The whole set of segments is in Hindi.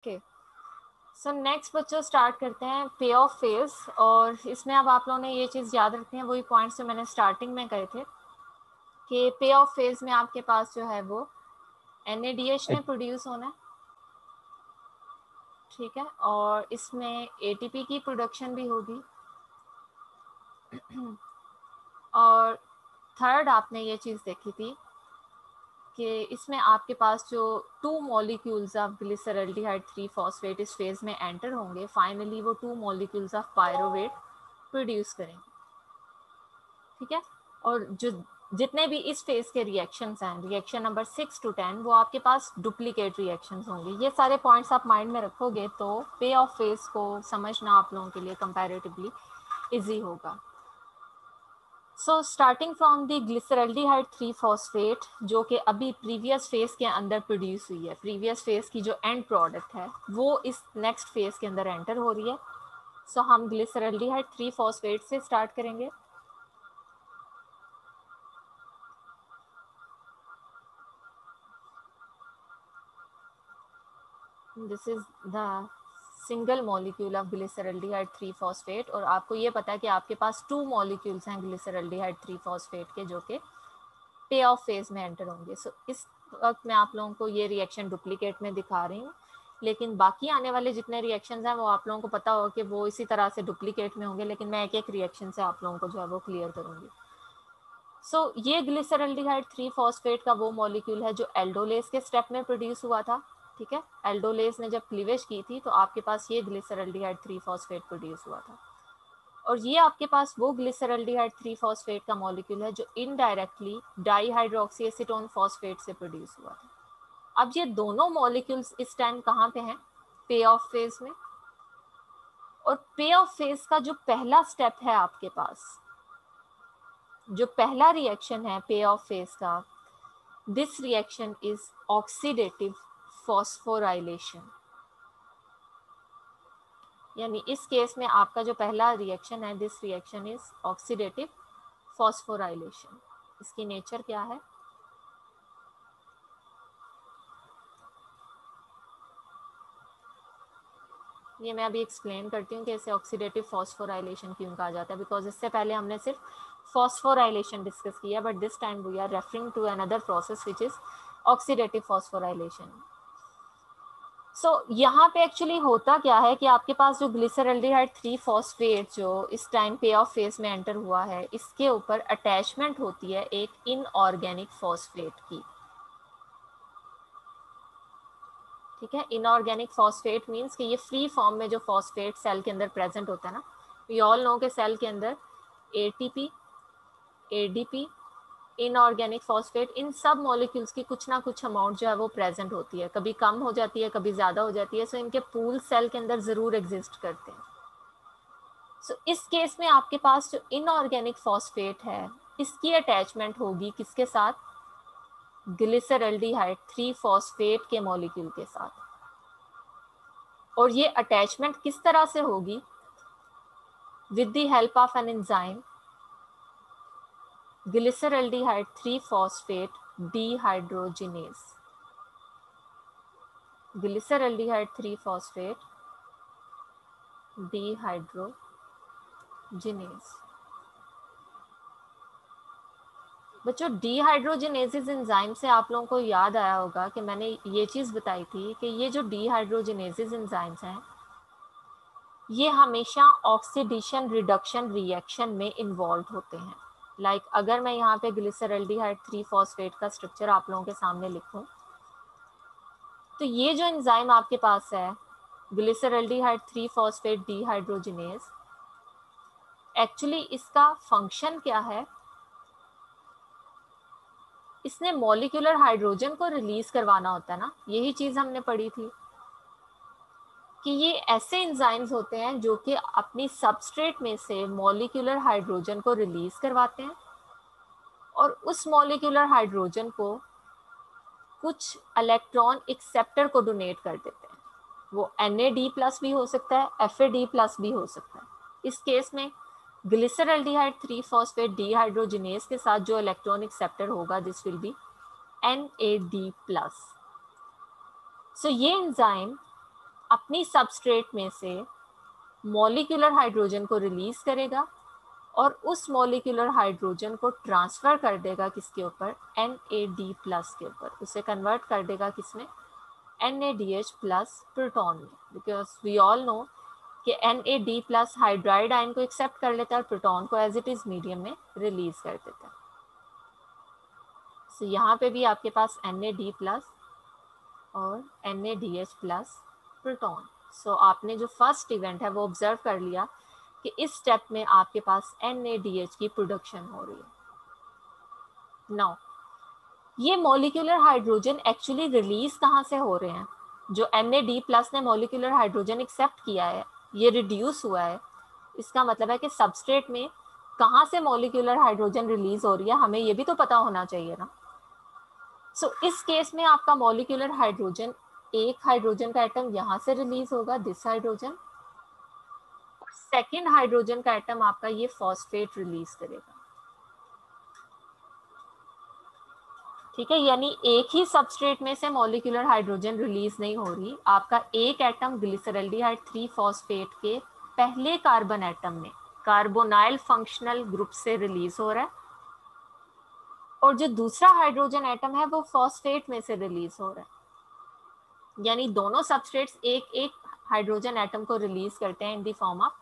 ओके सो नेक्स्ट बच्चों स्टार्ट करते हैं पे ऑफ फेज। और इसमें अब आप लोगों ने ये चीज़ याद रखते हैं, वही पॉइंट्स जो मैंने स्टार्टिंग में कहे थे कि पे ऑफ फेज में आपके पास जो है वो NADH में प्रोड्यूस होना है, ठीक है, और इसमें ATP की प्रोडक्शन भी होगी। और थर्ड आपने ये चीज़ देखी थी कि इसमें आपके पास जो 2 मॉलिक्यूल्स ऑफ ग्लिसरल्डिहाइड 3-फॉस्फेट इस फेज में एंटर होंगे। फाइनली वो 2 मॉलिक्यूल्स ऑफ पायरोवेट प्रोड्यूस करेंगे, ठीक है। और जो जितने भी इस फेज के रिएक्शंस हैं, रिएक्शन नंबर 6 to 10, वो आपके पास डुप्लीकेट रिएक्शंस होंगे। ये सारे पॉइंट्स आप माइंड में रखोगे तो पे ऑफ फेज को समझना आप लोगों के लिए कंपैरेटिवली इजी होगा। So starting from the glyceraldehyde three phosphate जो कि अभी प्रीवियस फेज के अंदर प्रोड्यूस हुई है, प्रीवियस फेज की जो एंड प्रोडक्ट है वो इस नेक्स्ट फेज के अंदर एंटर हो रही है। सो हम ग्लिसरल्डिहाइड 3-फॉस्फेट से स्टार्ट करेंगे। This is the single molecule of glyceraldehyde three phosphate. और आपको ये पता है कि आपके पास 2 मॉलिक्यूल्स हैं ग्लिसरल्डिहाइड 3-फॉस्फेट के जो कि पे ऑफ फेज में एंटर होंगे। सो इस वक्त मैं आप लोगों को ये रिएक्शन डुप्लीकेट में दिखा रही हूँ, लेकिन बाकी आने वाले जितने रिएक्शंस हैं वो आप लोगों को पता होगा कि वो इसी तरह से डुप्लीकेट में होंगे, लेकिन मैं एक एक रिएक्शन से आप लोगों को जो है वो क्लियर करूँगी। सो ये ग्लिसरल्डिहाइड 3-फॉस्फेट का वो मॉलिक्यूल है जो एल्डोलेस के स्टेप में प्रोड्यूस हुआ था, ठीक है। एल्डोलेस ने जब क्लीवेज की थी तो आपके पास ये ग्लिसरल्डिहाइड 3-फॉस्फेट प्रोड्यूस हुआ था। और ये आपके पास वो ग्लिसरल्डिहाइड 3-फॉस्फेट का मॉलिक्यूल है जो इनडायरेक्टली डाईहाइड्रोक्सीएसीटोन फॉस्फेट से प्रोड्यूस हुआ था। अब ये दोनों मॉलिक्यूल्स इस टाइम कहाँ पे हैं? पे ऑफ फेज में। और पे ऑफ फेज का जो पहला स्टेप है आपके पास, जो पहला रिएक्शन है पे ऑफ फेज का, this reaction is oxidative phosphorylation. यानी इस केस में आपका जो पहला रिएक्शन है, this reaction is oxidative phosphorylation. इसकी नेचर क्या है? ये मैं अभी एक्सप्लेन करती हूँ कि इसे ऑक्सीडेटिव फॉस्फोराइलेशन क्यों कहा जाता है, बिकॉज इससे पहले हमने सिर्फ फॉस्फोराइलेशन डिस्कस किया, but this time we are referring to another process which is oxidative phosphorylation. So यहाँ पे एक्चुअली होता क्या है कि आपके पास जो ग्लिसरल्डिहाइड 3-फॉस्फेट जो इस टाइम पे ऑफ फेज में एंटर हुआ है, इसके ऊपर अटैचमेंट होती है एक इनऑर्गेनिक फॉस्फेट की, ठीक है। इनऑर्गेनिक फॉस्फेट मीन्स कि ये फ्री फॉर्म में जो फॉस्फेट सेल के अंदर प्रेजेंट होता है ना, वी ऑल नो के सेल के अंदर ATP, ADP, इनऑर्गेनिक फॉस्फेट, इन सब मॉलिक्यूल्स की कुछ ना कुछ अमाउंट जो है वो प्रेजेंट होती है, कभी कम हो जाती है कभी ज़्यादा हो जाती है। सो इनके पूल सेल के अंदर ज़रूर एग्जिस्ट करते हैं। सो इस केस में आपके पास जो इनऑर्गेनिक फॉस्फेट है, इसकी अटैचमेंट होगी किसके साथ? ग्लिसरल्डिहाइड 3-फॉस्फेट के मॉलिक्यूल के साथ। और ये अटैचमेंट किस तरह से होगी? With the help of an enzyme glyceraldehyde three phosphate dehydrogenase. Glyceraldehyde three phosphate dehydrogenase. बच्चों डीहाइड्रोजिनेसेस एंजाइम से आप लोगों को याद आया होगा कि मैंने ये चीज़ बताई थी कि ये जो डीहाइड्रोजिनेसेस एंजाइम्स हैं ये हमेशा ऑक्सीडेशन रिडक्शन रिएक्शन में इन्वॉल्व होते हैं। लाइक अगर मैं यहाँ पे ग्लिसरल्डिहाइड 3-फॉस्फेट का स्ट्रक्चर आप लोगों के सामने लिखूँ तो ये जो एंजाइम आपके पास है ग्लिसरल्डिहाइड 3-फॉस्फेट डीहाइड्रोजिनेस, एक्चुअली इसका फंक्शन क्या है? इसने मॉलिक्यूलर हाइड्रोजन को रिलीज करवाना होता है ना, यही चीज़ हमने पढ़ी थी कि ये ऐसे एंजाइम्स होते हैं जो कि अपनी सबस्ट्रेट में से मॉलिक्यूलर हाइड्रोजन को रिलीज करवाते हैं और उस मॉलिक्यूलर हाइड्रोजन को कुछ इलेक्ट्रॉन एक्सेप्टर को डोनेट कर देते हैं। वो NAD+ भी हो सकता है, FAD+ भी हो सकता है। इस केस में ग्लिसरल्डिहाइड 3-फॉस्फेट डीहाइड्रोजिनेस के साथ जो इलेक्ट्रॉन एक्सेप्टर होगा, दिस विल बी NAD+। सो ये एंजाइम अपनी सबस्ट्रेट में से मॉलिक्यूलर हाइड्रोजन को रिलीज करेगा और उस मॉलिक्यूलर हाइड्रोजन को ट्रांसफ़र कर देगा किसके ऊपर, NAD+ के ऊपर, उसे कन्वर्ट कर देगा किसमें, NADH+ प्रोटॉन में, बिकॉज वी ऑल नो कि NAD+ हाइड्राइड आयन को एक्सेप्ट कर लेता है और प्रोटॉन को एज इट इज मीडियम में रिलीज कर देता है। सो यहाँ पे भी आपके पास NAD+ और NADH+ प्रोटॉन। सो आपने जो फर्स्ट इवेंट है वो ऑब्जर्व कर लिया कि इस स्टेप में आपके पास NADH की प्रोडक्शन हो रही है। नाउ ये मॉलिक्यूलर हाइड्रोजन एक्चुअली रिलीज कहाँ से हो रहे हैं? जो NAD+ ने मॉलिक्यूलर हाइड्रोजन एक्सेप्ट किया है, ये रिड्यूस हुआ है, इसका मतलब है कि सबस्ट्रेट में कहाँ से मॉलिक्यूलर हाइड्रोजन रिलीज हो रही है हमें ये भी तो पता होना चाहिए ना। सो इस केस में आपका मॉलिक्यूलर हाइड्रोजन, एक हाइड्रोजन का एटम यहाँ से रिलीज होगा, दिस हाइड्रोजन, और सेकेंड हाइड्रोजन का एटम आपका ये फॉस्फेट रिलीज करेगा, ठीक है। यानी एक ही सबस्ट्रेट में से मॉलिक्यूलर हाइड्रोजन रिलीज नहीं हो रही। आपका एक एटम ग्लिसरल्डिहाइड-3-फॉस्फेट के पहले कार्बन एटम में कार्बोनाइल फंक्शनल ग्रुप से रिलीज हो रहा है और जो दूसरा हाइड्रोजन एटम है वो फॉस्फेट में से रिलीज हो रहा है। यानी दोनों सबस्ट्रेट्स एक एक हाइड्रोजन एटम को रिलीज करते हैं in the form of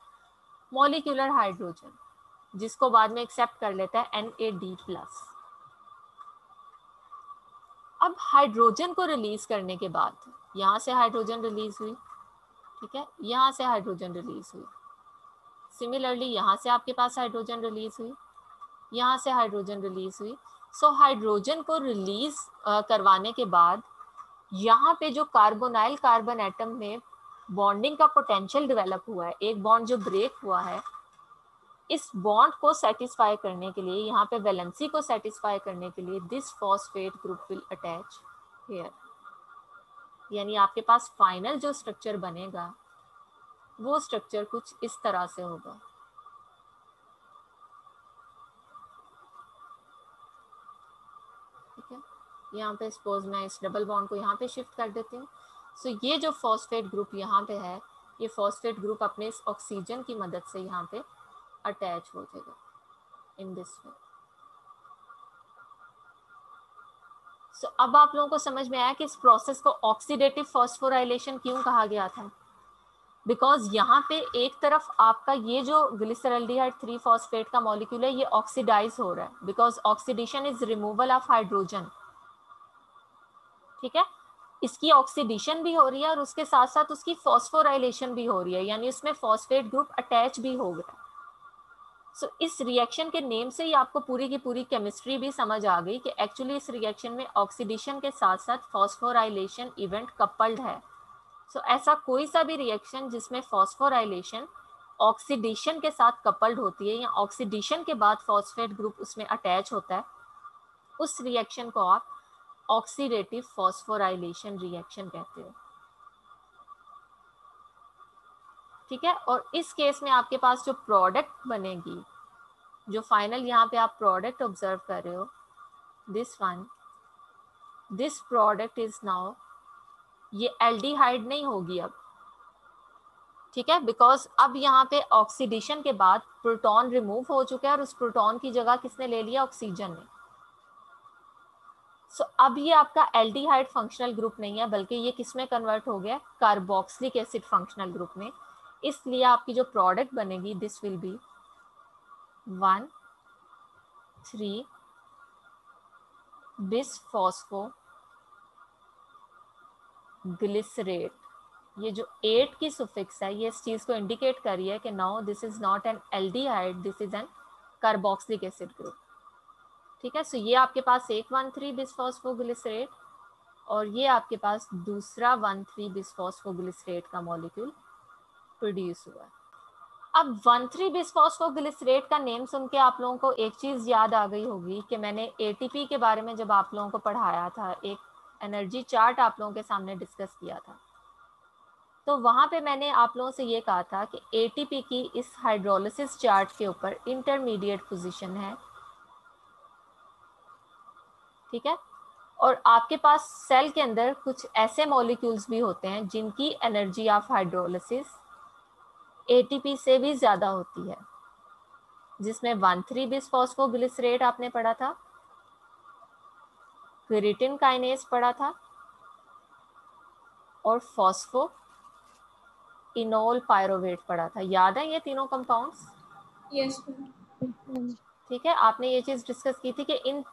molecular hydrogen, जिसको बाद में एक्सेप्ट कर लेता है NAD+। अब हाइड्रोजन को रिलीज करने के बाद यहाँ से हाइड्रोजन रिलीज हुई, ठीक है, यहाँ से हाइड्रोजन रिलीज हुई, सिमिलरली यहाँ से आपके पास हाइड्रोजन रिलीज हुई, यहाँ से हाइड्रोजन रिलीज हुई। सो हाइड्रोजन को रिलीज करवाने के बाद यहाँ पे जो कार्बोनाइल कार्बन एटम में बॉन्डिंग का पोटेंशियल डेवलप हुआ है, एक बॉन्ड जो ब्रेक हुआ है, इस बॉन्ड को सेटिस्फाई करने के लिए, यहाँ पे वैलेंसी को सेटिस्फाई करने के लिए this phosphate group will attach here. यानी आपके पास फाइनल जो स्ट्रक्चर बनेगा वो स्ट्रक्चर कुछ इस तरह से होगा। ठीक है, यहाँ पे सपोज मैं इस डबल बॉन्ड को यहाँ पे शिफ्ट कर देती हूँ। सो ये जो फॉस्फेट ग्रुप यहाँ पे है, ये फॉस्फेट ग्रुप अपने इस ऑक्सीजन की मदद से यहाँ पे अटैच हो जाएगा इन दिस वे। सो अब आप लोगों को समझ में आया कि इस प्रोसेस को ऑक्सीडेटिव फॉस्फोराइलेशन क्यों कहा गया था, बिकॉज यहाँ पे एक तरफ आपका ये जो ग्लिसरल्डिहाइड-3-फॉस्फेट का मॉलिक्यूल है ये ऑक्सीडाइज हो रहा है, because oxidation is removal of hydrogen, ठीक है। इसकी ऑक्सीडेशन भी हो रही है और उसके साथ साथ उसकी फॉस्फोराइलेशन भी हो रही है, यानी उसमें फॉस्फेट ग्रुप अटैच भी हो गया। सो इस रिएक्शन के नेम से ही आपको पूरी की पूरी केमिस्ट्री भी समझ आ गई कि एक्चुअली इस रिएक्शन में ऑक्सीडेशन के साथ साथ फॉस्फोराइलेशन इवेंट कपल्ड है। सो ऐसा कोई सा भी रिएक्शन जिसमें फॉस्फोराइलेशन ऑक्सीडेशन के साथ कपल्ड होती है या ऑक्सीडेशन के बाद फॉस्फेट ग्रुप उसमें अटैच होता है, उस रिएक्शन को आप ऑक्सीडेटिव फॉस्फोराइलेशन रिएक्शन कहते हो, ठीक है। और इस केस में आपके पास जो प्रोडक्ट बनेगी, जो फाइनल यहाँ पे आप प्रोडक्ट ऑब्जर्व कर रहे हो, this one, this product is now, ये एल्डिहाइड नहीं होगी अब, ठीक है, बिकॉज अब यहाँ पे ऑक्सीडेशन के बाद प्रोटॉन रिमूव हो चुका है और उस प्रोटॉन की जगह किसने ले लिया, ऑक्सीजन ने। सो अब ये आपका एल्डिहाइड फंक्शनल ग्रुप नहीं है, बल्कि ये किसमें कन्वर्ट हो गया, कार्बोक्सिलिक एसिड फंक्शनल ग्रुप में। इसलिए आपकी जो प्रोडक्ट बनेगी दिस विल बी 1,3-bisphosphoglycerate। ये जो 8 की सुफिक्स है ये इस चीज़ को इंडिकेट कर रही है कि now this is not an aldehyde, this is an carboxylic acid group, ठीक है। सो ये आपके पास एक 1,3-bisphosphoglycerate और ये आपके पास दूसरा 1,3-bisphosphoglycerate का मॉलिक्यूल प्रोड्यूस हुआ। अब 1,3-bisphosphoglycerate का नेम सुन के आप लोगों को एक चीज़ याद आ गई होगी कि मैंने ATP के बारे में जब आप लोगों को पढ़ाया था, एक एनर्जी चार्ट आप लोगों के सामने डिस्कस किया था, तो वहाँ पे मैंने आप लोगों से ये कहा था कि ATP की इस हाइड्रोलिसिस चार्ट के ऊपर इंटरमीडिएट पोजीशन है, ठीक है। और आपके पास सेल के अंदर कुछ ऐसे मॉलिक्यूल्स भी होते हैं जिनकी एनर्जी ऑफ हाइड्रोलिसिस एटीपी से भी ज़्यादा होती है, जिसमें 1,3-बिसफॉस्फोग्लिसरेट आपने पढ़ा था, क्रिएटिन काइनेस पढ़ा था और फॉस्फोइनोलपाइरुवेट पढ़ा था। याद है ये तीनों कंपाउंड्स? यस। ठीक है, आपने ये चीज़ डिस्कस की थी कि इन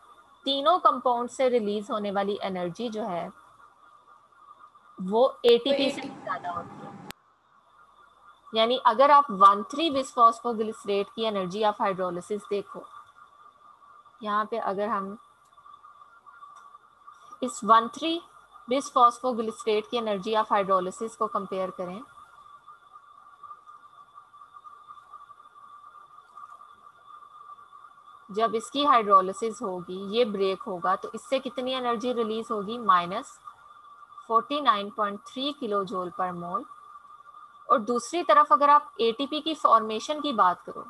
तीनों कंपाउंड से रिलीज होने वाली एनर्जी जो है वो एटीपी से ज़्यादा होती है। यानी अगर आप 1,3-बिसफॉस्फोग्लिसरेट की एनर्जी ऑफ हाइड्रोलिसिस देखो, यहाँ पे अगर हम इस 1,3-बिसफॉस्फोग्लिसरेट की एनर्जी ऑफ हाइड्रोलिसिस को कंपेयर करें जब इसकी हाइड्रोलिसिस होगी, ये ब्रेक होगा तो इससे कितनी एनर्जी रिलीज होगी? -49.3 किलोजूल पर मोल। और दूसरी तरफ अगर आप एटीपी की फॉर्मेशन की बात करो,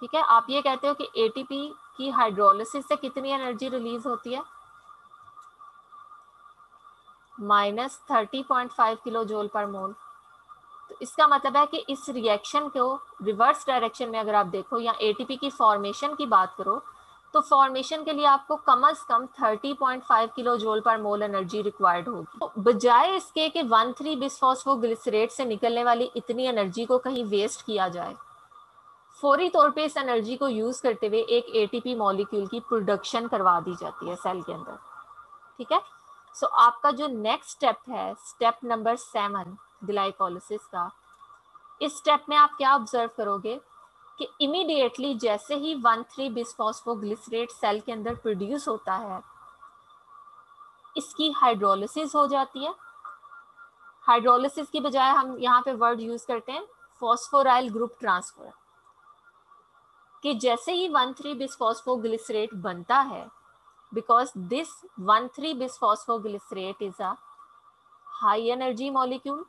ठीक है, आप ये कहते हो कि एटीपी की हाइड्रोलिसिस से कितनी एनर्जी रिलीज होती है? -30.5 किलोजूल पर मोल। तो इसका मतलब है कि इस रिएक्शन को रिवर्स डायरेक्शन में अगर आप देखो या एटीपी की फॉर्मेशन की बात करो तो फॉर्मेशन के लिए आपको कम से कम 30.5 किलोजूल पर मोल एनर्जी रिक्वायर्ड होगी। तो बजाय इसके कि 1,3-बिसफॉस्फोग्लिसरेट से निकलने वाली इतनी एनर्जी को कहीं वेस्ट किया जाए, फौरी तौर पे इस एनर्जी को यूज करते हुए एक एटीपी मॉलिक्यूल की प्रोडक्शन करवा दी जाती है सेल के अंदर। ठीक है, सो आपका जो नेक्स्ट स्टेप है, स्टेप नंबर 7 ग्लाइकोलाइसिस का, इस स्टेप में आप क्या ऑब्जर्व करोगे कि इमीडिएटली जैसे ही 1,3-बिसफॉस्फोग्लिसरेट सेल के अंदर प्रोड्यूस होता है, इसकी हाइड्रोलिसिस हो जाती है। हाइड्रोलिसिस की बजाय हम यहाँ पे वर्ड यूज करते हैं फॉस्फोराइल ग्रुप ट्रांसफर, कि जैसे ही 1,3-बिसफॉस्फोग्लिसरेट बनता है, because this one three bisphosphoglycerate is a high energy molecule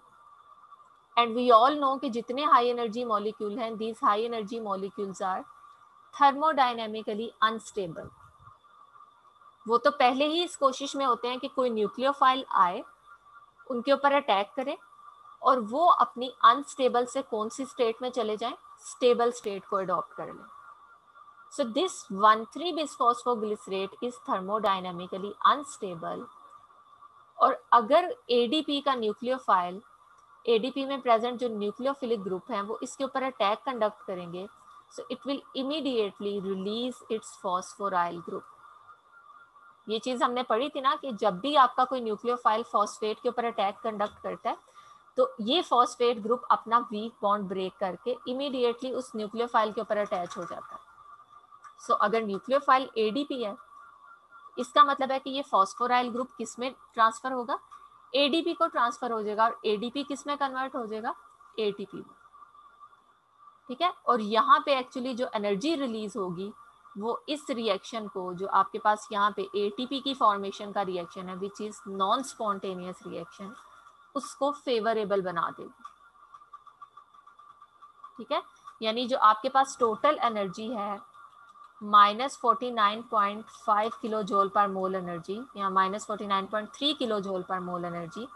and we all know कि जितने हाई एनर्जी मॉलिक्यूल हैं, these high energy molecules are thermodynamically unstable. वो तो पहले ही इस कोशिश में होते हैं कि कोई न्यूक्लियोफाइल आए, उनके ऊपर अटैक करे और वो अपनी अनस्टेबल से कौन सी स्टेट में चले जाएं, स्टेबल स्टेट को अडॉप्ट कर लें। So this one three bisphosphoglycerate is thermodynamically unstable और अगर एडीपी का न्यूक्लियोफाइल, एडीपी में प्रेजेंट जो न्यूक्लियोफिलिक ग्रुप हैं, वो इसके ऊपर अटैक कंडक्ट करेंगे, so it will immediately release its phosphoryl group. ये चीज़ हमने पढ़ी थी ना कि जब भी आपका कोई न्यूक्लियोफाइल फॉस्फेट के ऊपर अटैक कंडक्ट करता है तो ये फॉस्फेट ग्रुप अपना वीक बॉन्ड ब्रेक करके इमीडिएटली उस न्यूक्लियोफाइल के ऊपर अटैच हो जाता है। सो अगर न्यूक्लियोफाइल एडीपी है, इसका मतलब है कि ये फॉस्फोराइल ग्रुप किस में ट्रांसफर होगा? एडीपी को ट्रांसफर हो जाएगा और एडीपी किस में कन्वर्ट हो जाएगा? एटीपी में। ठीक है, और यहाँ पे एक्चुअली जो एनर्जी रिलीज होगी वो इस रिएक्शन को, जो आपके पास यहाँ पे एटीपी की फॉर्मेशन का रिएक्शन है which is non spontaneous reaction, उसको फेवरेबल बना देगी। ठीक है, यानी जो आपके पास टोटल एनर्जी है -49.5 किलोजूल पर मोल एनर्जी या -49.3 किलोजूल पर मोल एनर्जी,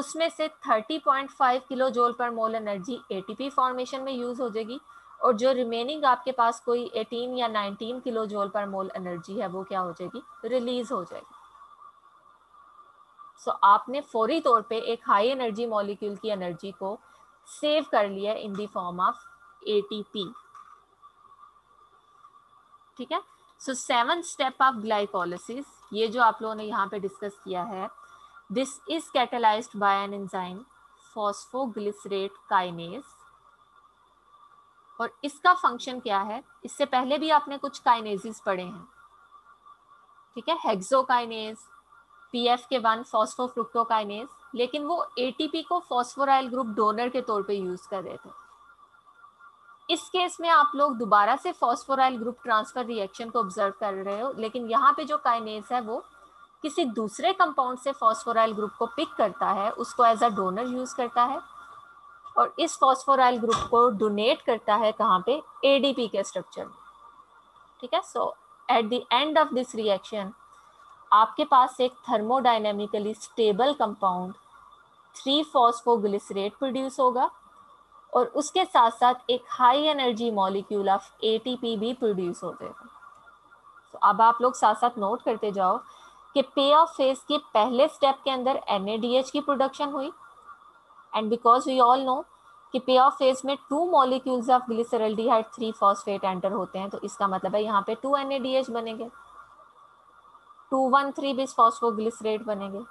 उसमें से 30.5 किलोजूल पर मोल एनर्जी एटीपी फॉर्मेशन में यूज हो जाएगी और जो रिमेनिंग आपके पास कोई 18 या 19 किलोजूल पर मोल एनर्जी है वो क्या हो जाएगी? रिलीज हो जाएगी। सो आपने फौरी तौर पे एक हाई एनर्जी मॉलिक्यूल की एनर्जी को सेव कर लिया in the form of ATP. ठीक है, सो 7 स्टेप ऑफ ग्लाइकोलाइसिस, ये जो आप लोगों ने यहाँ पे डिस्कस किया है, this is catalysed by an enzyme phosphoglycerate kinase और इसका फंक्शन क्या है? इससे पहले भी आपने कुछ काइनेसेस पढ़े हैं। ठीक है, हेक्सोकाइनेस, PFK1, फॉस्फोफ्रुक्टोकाइनेस, लेकिन वो एटीपी को फॉस्फोराइल ग्रुप डोनर के तौर पे यूज कर रहे थे। इस केस में आप लोग दोबारा से फॉस्फोराइल ग्रुप ट्रांसफर रिएक्शन को ऑब्जर्व कर रहे हो, लेकिन यहाँ पे जो काइनेस है वो किसी दूसरे कंपाउंड से फॉस्फोराइल ग्रुप को पिक करता है, उसको एज अ डोनर यूज करता है और इस फॉस्फोराइल ग्रुप को डोनेट करता है कहाँ पे? एडीपी के स्ट्रक्चर में। ठीक है, so at the end of this reaction आपके पास एक thermodynamically stable compound three phosphoglycerate produce होगा और उसके साथ साथ एक high energy molecule of ATP भी प्रोड्यूस हो जाएगा। तो अब आप लोग साथ साथ नोट करते जाओ कि पे ऑफ फेज के पहले स्टेप के अंदर एनएडीएच की प्रोडक्शन हुई and because we all know कि पे ऑफ फेज में 2 molecules of glyceraldehyde three phosphate enter होते हैं, तो इसका मतलब है यहाँ पे 2 एनएडीएच बनेंगे, 2,1,3-बिसफॉस्फोग्लिसरेट बनेंगे।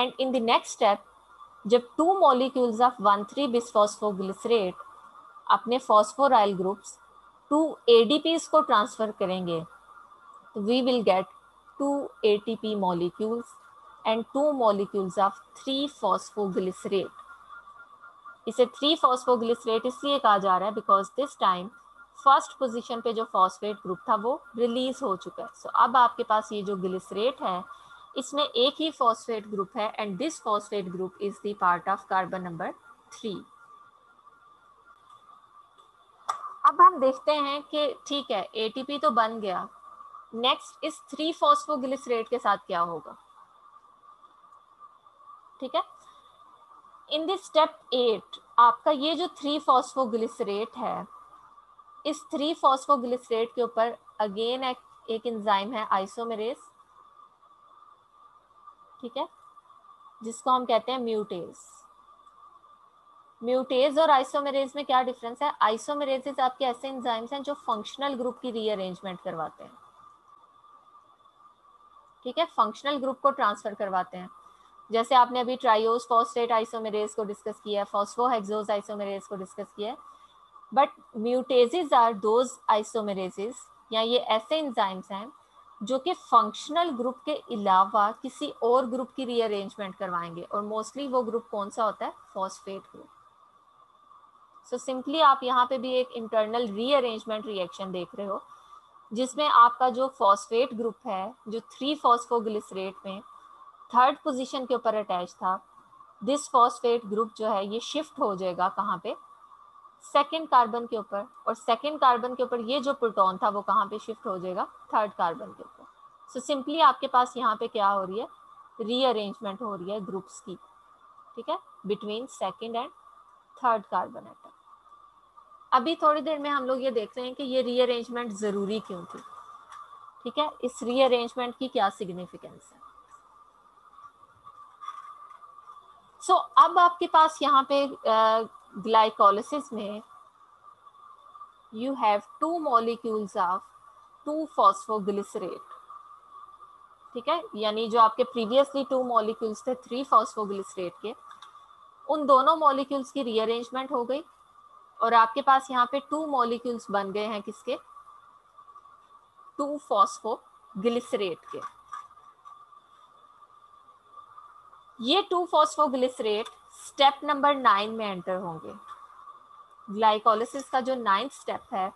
And in the next step जब 2 मॉलिक्यूल्स ऑफ 1,3-बिसफॉस्फोग्लिसरेट अपने फॉस्फोराइल ग्रुप्स 2 एडीपीस को ट्रांसफर करेंगे तो we will get 2 ATP molecules and 2 molecules of three phosphoglycerate. इसे 3-फॉस्फोग्लिसरेट इसलिए कहा जा रहा है because this time first position पे जो फॉस्फेट ग्रुप था वो रिलीज हो चुका है। सो अब आपके पास ये जो ग्लिसरेट है इसमें एक ही फॉस्फेट ग्रुप है and this phosphate group is the part of carbon number 3। अब हम देखते हैं कि ठीक है एटीपी तो बन गया, नेक्स्ट इस 3-फॉस्फोग्लिसरेट के साथ क्या होगा। ठीक है, इन दिस स्टेप 8 आपका ये जो 3-फॉस्फोग्लिसरेट है इस 3-फॉस्फोग्लिसरेट के ऊपर अगेन एक एंजाइम है आइसोमेरेज, ठीक है, जिसको हम कहते हैं म्यूटेज। म्यूटेज और आइसोमेरेज में क्या डिफरेंस है? आइसोमेरेजेस आपके ऐसे एंजाइम्स हैं जो फंक्शनल ग्रुप की रीअरेंजमेंट करवाते हैं, ठीक है, फंक्शनल ग्रुप को ट्रांसफर करवाते हैं। जैसे आपने अभी ट्रायोस फॉस्फेट आइसोमेरेज को डिस्कस किया है, फॉस्फोहेक्सोज आइसोमेरेज को डिस्कस किया है, but mutases are those isomerases या ये ऐसे एंजाइम्स हैं जो कि फंक्शनल ग्रुप के अलावा किसी और ग्रुप की रीअरेंजमेंट करवाएंगे और मोस्टली वो ग्रुप कौन सा होता है? Phosphate group. सो सिंपली आप यहाँ पे भी एक इंटरनल रीअरेंजमेंट रिएक्शन देख रहे हो जिसमें आपका जो फॉस्फेट ग्रुप है जो 3-फॉस्फोग्लिसरेट में थर्ड पोजीशन के ऊपर अटैच था, दिस फॉस्फेट ग्रुप जो है ये शिफ्ट हो जाएगा कहाँ पे? सेकंड कार्बन के ऊपर, और सेकंड कार्बन के ऊपर ये जो प्रोटॉन था वो कहाँ पे शिफ्ट हो जाएगा? थर्ड कार्बन के ऊपर। सो सिंपली आपके पास यहाँ पे क्या हो रही है? रीअरेंजमेंट हो रही है ग्रुप्स की, ठीक है, between second and third carbon atom. अभी थोड़ी देर में हम लोग ये देख रहे हैं कि ये रीअरेंजमेंट ज़रूरी क्यों थी, ठीक है, इस रीअरेंजमेंट की क्या सिग्निफिकेंस है। सो अब आपके पास यहाँ पे ग्लाइकोलिसिस में you have 2 molecules of two phosphoglycerate, ठीक है, यानी जो आपके प्रीवियसली 2 मॉलिक्यूल्स थे 3-फॉस्फोग्लिसरेट के, उन दोनों मॉलिक्यूल्स की रीअरेंजमेंट हो गई और आपके पास यहाँ पे 2 मॉलिक्यूल्स बन गए हैं किसके? 2-फॉस्फोग्लिसरेट के। ये 2-फॉस्फोग्लिसरेट स्टेप नंबर 9 में एंटर होंगे। ग्लाइकोलिसिस का जो 9th स्टेप है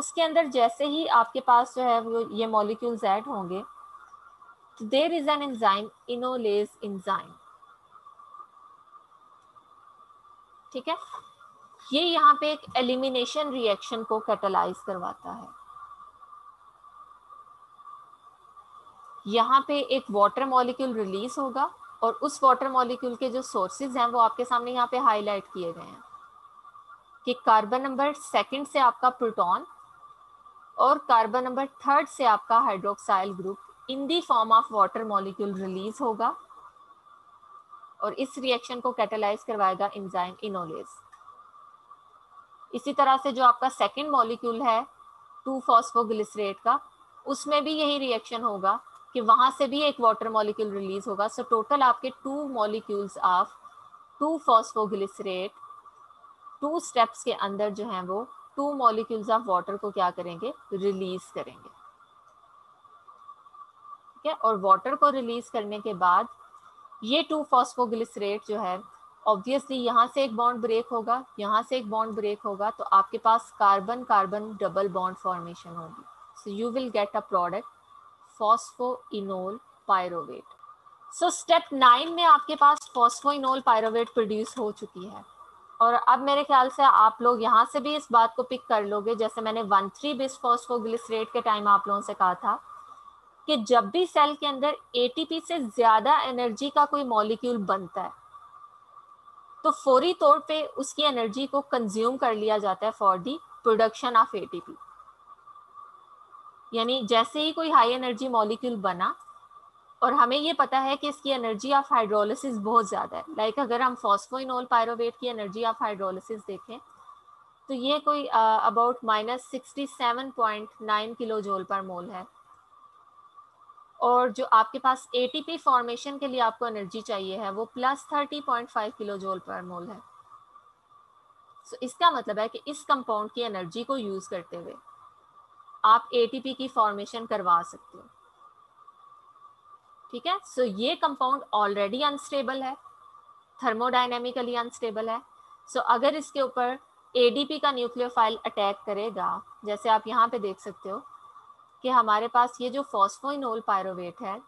उसके अंदर जैसे ही आपके पास जो है वो ये मॉलिक्यूल्स ऐड होंगे तो there is an enzyme enolase enzyme, ठीक है, ये यहाँ पे एक एलिमिनेशन रिएक्शन को कैटलाइज करवाता है। यहाँ पे एक वाटर मॉलिक्यूल रिलीज होगा और उस वाटर मॉलिक्यूल के जो सोर्सेज हैं वो आपके सामने यहाँ पे हाईलाइट किए गए हैं कि कार्बन नंबर 2 से आपका प्रोटॉन और कार्बन नंबर 3 से आपका hydroxyl group in the form of water molecule release होगा और इस रिएक्शन को कैटलाइज करवाएगा एंजाइम इनोलेज। इसी तरह से जो आपका 2nd मॉलिक्यूल है 2-फॉस्फोग्लिसरेट का, उसमें भी यही रिएक्शन होगा कि वहां से भी एक वाटर मॉलिक्यूल रिलीज होगा। सो टोटल आपके 2 मॉलिक्यूल्स ऑफ 2-फॉस्फोग्लिसरेट 2 स्टेप्स के अंदर जो हैं वो 2 मॉलिक्यूल्स ऑफ वाटर को क्या करेंगे? रिलीज करेंगे, ठीक है, और वाटर को रिलीज करने के बाद ये 2-फॉस्फोग्लिसरेट जो है ऑब्वियसली यहाँ से एक बॉन्ड ब्रेक होगा, यहाँ से एक बॉन्ड ब्रेक होगा, तो आपके पास carbon carbon double bond formation होगी। So you will get a product phosphoenolpyruvate. So step 9 में आपके पास फॉस्फोइनोलपाइरुवेट प्रोड्यूस हो चुकी है और अब मेरे ख्याल से आप लोग यहाँ से भी इस बात को पिक कर लोगे जैसे मैंने 1,3-बिसफॉस्फोग्लिसरेट के टाइम आप लोगों से कहा था कि जब भी सेल के अंदर एटीपी से ज्यादा एनर्जी का कोई मॉलिक्यूल बनता है तो फौरी तौर पे उसकी एनर्जी को कंज्यूम कर लिया जाता है for the production of ATP. यानी जैसे ही कोई हाई एनर्जी मॉलिक्यूल बना और हमें ये पता है कि इसकी एनर्जी ऑफ हाइड्रोलिसिस बहुत ज़्यादा है, लाइक अगर हम फॉस्फोइनोलपाइरूवेट की एनर्जी ऑफ हाइड्रोलिसिस देखें तो ये कोई about -67.9 kilo joule per mole है। और जो आपके पास एटीपी फॉर्मेशन के लिए आपको एनर्जी चाहिए है वो +30.5 किलो जूल पर मोल है। सो इसका मतलब है कि इस कंपाउंड की एनर्जी को यूज़ करते हुए आप एटीपी की फॉर्मेशन करवा सकते हो, ठीक है। सो ये कंपाउंड ऑलरेडी अनस्टेबल है, थर्मोडाइनेमिकली अनस्टेबल है। सो अगर इसके ऊपर एडीपी का न्यूक्लियोफाइल अटैक करेगा, जैसे आप यहाँ पे देख सकते हो कि हमारे पास ये जो फॉस्फोइनोल पायरोवेट है,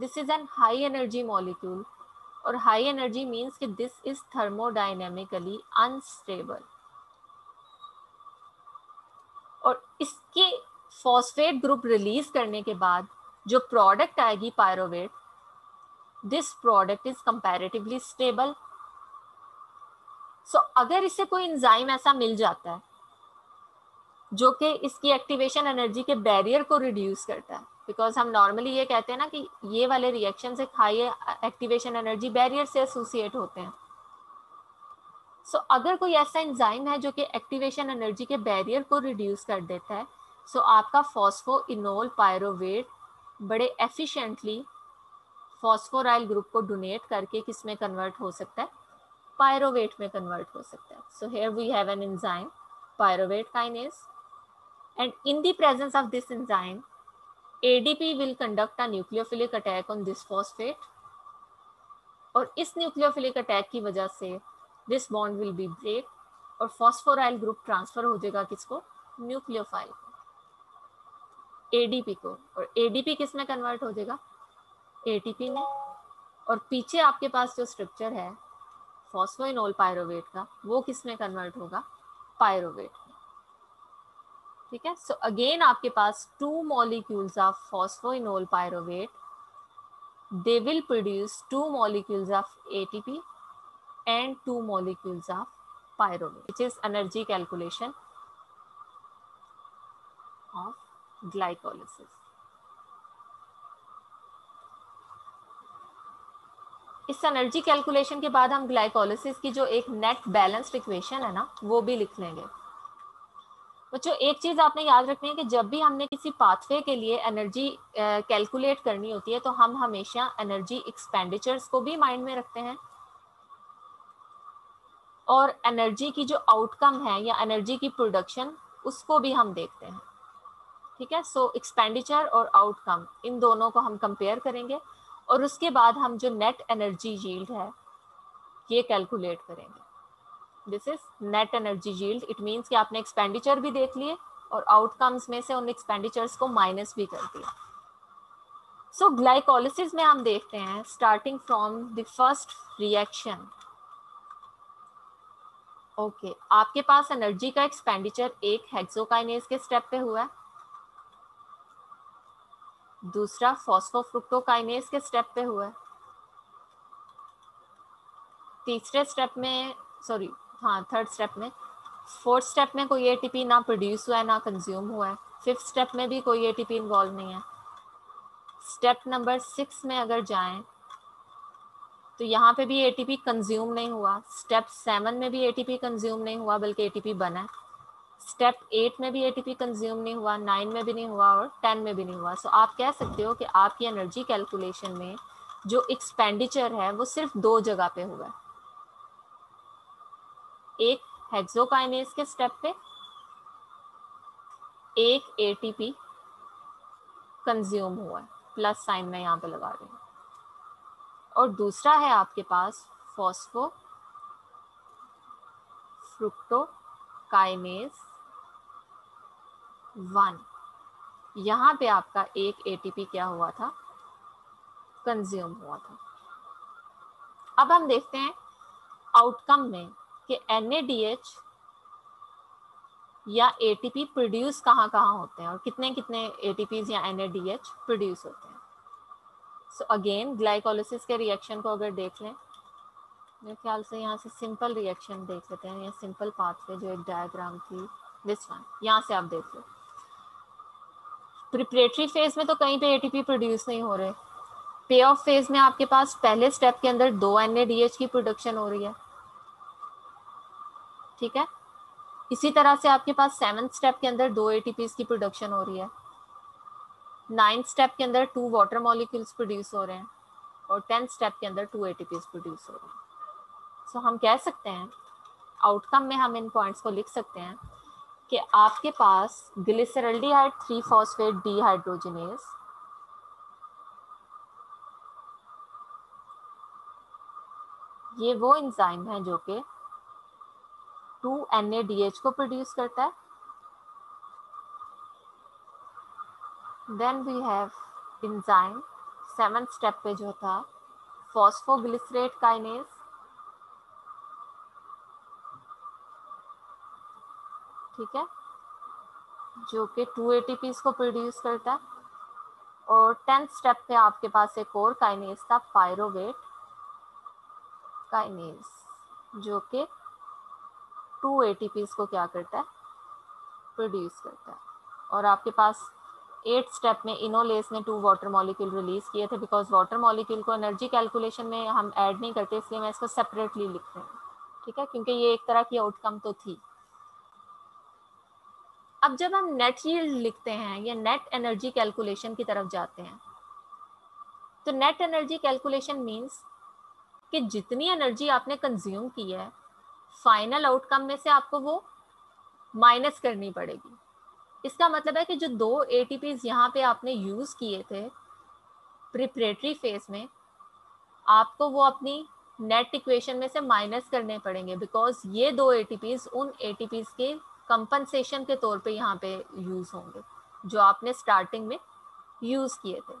this is an high energy molecule, और हाई एनर्जी मीन्स कि दिस इज थर्मोडाइनेमिकली अनस्टेबल। और इसके फॉस्फेट ग्रुप रिलीज करने के बाद जो प्रोडक्ट आएगी pyruvate, this product is comparatively stable. So अगर इसे कोई एंजाइम ऐसा मिल जाता है जो कि इसकी एक्टिवेशन एनर्जी के बैरियर को रिड्यूस करता है, बिकॉज हम नॉर्मली ये कहते हैं ना कि ये वाले रिएक्शन से हाई एक्टिवेशन एनर्जी बैरियर से एसोसिएट होते हैं। सो अगर कोई ऐसा एंजाइम है जो कि एक्टिवेशन एनर्जी के बैरियर को रिड्यूस कर देता है, सो आपका फॉस्फोइनोल पायरोवेट बड़े एफिशिएंटली फॉस्फोराइल ग्रुप को डोनेट करके किस में कन्वर्ट हो सकता है, पायरोवेट में कन्वर्ट हो सकता है। So here we have an enzyme pyruvate kinase, and in the presence of this enzyme ADP will conduct a nucleophilic attack on this phosphate, और इस nucleophilic attack की वजह से this bond will be break और phosphoryl group transfer हो जाएगा किसको, nucleophile ADP को, और ADP किस में convert हो जाएगा, ATP में। और पीछे आपके पास जो structure है phosphoenol pyruvate का, वो किस में convert होगा, पायरोवेट, ठीक है। सो अगेन आपके पास 2 molecules of phosphoenol pyruvate, they will produce 2 molecules of ATP and 2 molecules of pyruvate, which is energy calculation of glycolysis. इस एनर्जी कैलकुलेशन के बाद हम ग्लाइकोलाइसिस की जो एक नेट बैलेंस्ड इक्वेशन है ना, वो भी लिख लेंगे। बच्चों एक चीज़ आपने याद रखनी है कि जब भी हमने किसी पाथवे के लिए एनर्जी कैलकुलेट करनी होती है तो हम हमेशा एनर्जी एक्सपेंडिचर्स को भी माइंड में रखते हैं, और एनर्जी की जो आउटकम है या एनर्जी की प्रोडक्शन उसको भी हम देखते हैं, ठीक है। सो एक्सपेंडिचर और आउटकम, इन दोनों को हम कंपेयर करेंगे और उसके बाद हम जो नेट एनर्जी यील्ड है ये कैलकुलेट करेंगे। This is net energy yield. It means कि आपने एक्सपेंडिचर भी देख लिए और आउटकम्स में से उन एक्सपेंडिचर्स को माइनस भी कर दिया। सो ग्लाइकोलाइसिस में हम देखते हैं, starting from the first reaction, okay, आपके पास एनर्जी का एक्सपेंडिचर एक हेक्सोकाइनेज के स्टेप पे हुआ है, दूसरा फॉस्फोफ्रुक्टोकाइनेज के स्टेप पे हुआ है, थर्ड स्टेप में, फोर्थ स्टेप में कोई एटीपी ना प्रोड्यूस हुआ है ना कंज्यूम हुआ है, फिफ्थ स्टेप में भी कोई एटीपी इन्वॉल्व नहीं है। स्टेप नंबर 6 में अगर जाएं तो यहाँ पे भी एटीपी कंज्यूम नहीं हुआ, स्टेप 7 में भी एटीपी कंज्यूम नहीं हुआ बल्कि एटीपी बना है, स्टेप 8 में भी एटीपी कंज्यूम नहीं हुआ, 9 में भी नहीं हुआ और 10 में भी नहीं हुआ। सो आप कह सकते हो कि आपकी एनर्जी कैलकुलेशन में जो एक्सपेंडिचर है वो सिर्फ 2 जगह पे हुआ है, एक हेक्सोकाइनेज के स्टेप पे, एक एटीपी कंज्यूम हुआ है, प्लस साइन में यहाँ पे लगा रही हूँ, और दूसरा है आपके पास फॉस्फो फ्रुक्टो काइनेज 1, यहाँ पे आपका एक एटीपी क्या हुआ था, कंज्यूम हुआ था। अब हम देखते हैं आउटकम में कि NADH या एटीपी प्रोड्यूस कहाँ कहाँ होते हैं और कितने कितने एटीपीज या एनएडीएच प्रोड्यूस होते हैं। सो अगेन ग्लाइकोलिसिस के रिएक्शन को अगर देख लें, मेरे ख्याल से यहाँ से सिंपल रिएक्शन देख लेते हैं या सिंपल पाथवे जो एक डायग्राम थी, दिस वन, यहाँ से आप देख लो। प्रिपरेटरी फेज में तो कहीं पे एटीपी प्रोड्यूस नहीं हो रहे, पे ऑफ फेज में आपके पास पहले स्टेप के अंदर 2 एनएडीएच की प्रोडक्शन हो रही है, ठीक है। इसी तरह से आपके पास 7th स्टेप के अंदर 2 एटीपीज की प्रोडक्शन हो रही है, 9th स्टेप के अंदर 2 वाटर मॉलिक्यूल्स प्रोड्यूस हो रहे हैं और 10th स्टेप के अंदर 2 एटीपीज प्रोड्यूस हो रहे हैं। सो हम कह सकते हैं आउटकम में हम इन पॉइंट्स को लिख सकते हैं कि आपके पास ग्लिसरल्डिहाइड 3-फॉस्फेट डीहाइड्रोजनेस ये वो एंजाइम है जो कि 2 NADH को प्रोड्यूस करता है। Then we have enzyme 7th step पे जो था फॉस्फोग्लिसरेट काइनेज, ठीक है, जो कि 2 ATPs को प्रोड्यूस करता है। और 10th स्टेप पे आपके पास एक और काइनेज था पायरोवेट काइनेज जो कि 2 ATPs को क्या करता है, प्रोड्यूस करता है। और आपके पास 8 स्टेप में इनोलेस ने 2 वाटर मॉलिक्यूल रिलीज किए थे, बिकॉज वाटर मॉलिक्यूल को एनर्जी कैलकुलेशन में हम ऐड नहीं करते, इसलिए मैं इसको सेपरेटली लिख रही हूँ, ठीक है, क्योंकि ये एक तरह की आउटकम तो थी। अब जब हम नेट यील्ड लिखते हैं या नेट एनर्जी कैलकुलेशन की तरफ जाते हैं, तो नेट एनर्जी कैलकुलेशन मीन्स कि जितनी एनर्जी आपने कंज्यूम की है फाइनल आउटकम में से आपको वो माइनस करनी पड़ेगी। इसका मतलब है कि जो 2 एटीपीज यहाँ पे आपने यूज़ किए थे प्रिपरेटरी फेज में, आपको वो अपनी नेट इक्वेशन में से माइनस करने पड़ेंगे, बिकॉज ये 2 एटीपीज उन एटीपीज के कंपनसेशन के तौर पे यहाँ पे यूज़ होंगे जो आपने स्टार्टिंग में यूज़ किए थे।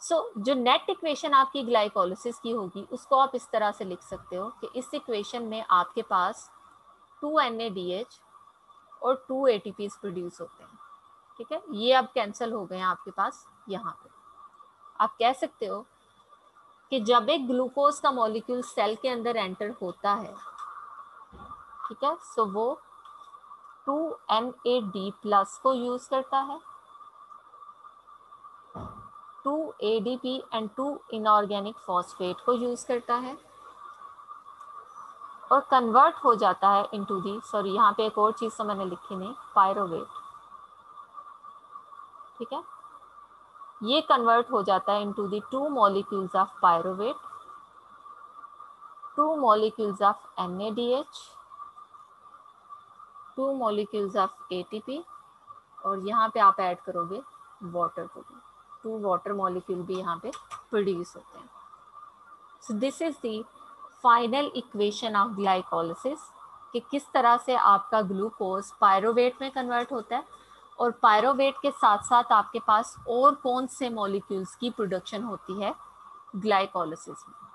सो जो नेट इक्वेशन आपकी ग्लाइकोलिसिस की होगी उसको आप इस तरह से लिख सकते हो कि इस इक्वेशन में आपके पास 2 NADH और 2 ATPs प्रोड्यूस होते हैं, ठीक है। ये अब कैंसिल हो गए हैं आपके पास। यहाँ पे आप कह सकते हो कि जब एक ग्लूकोज का मॉलिक्यूल सेल के अंदर एंटर होता है, ठीक है, सो वो 2 NAD+ को यूज़ करता है, 2 ADP एंड 2 इनऑर्गेनिक फॉस्फेट को यूज़ करता है और कन्वर्ट हो जाता है इनटू दी, सॉरी यहाँ पे एक और चीज़ तो मैंने लिखी नहीं, पायरोवेट, ठीक है, ये कन्वर्ट हो जाता है into the 2 molecules of pyruvate, 2 molecules of NADH, 2 molecules of ATP और यहाँ पे आप ऐड करोगे वाटर को भी, 2 वाटर मॉलिक्यूल भी यहाँ पे प्रोड्यूस होते हैं। So this is the final equation of glycolysis कि किस तरह से आपका ग्लूकोज पायरोवेट में कन्वर्ट होता है और पायरोवेट के साथ साथ आपके पास और कौन से मॉलिक्यूल्स की प्रोडक्शन होती है ग्लाइकोलिसिस में।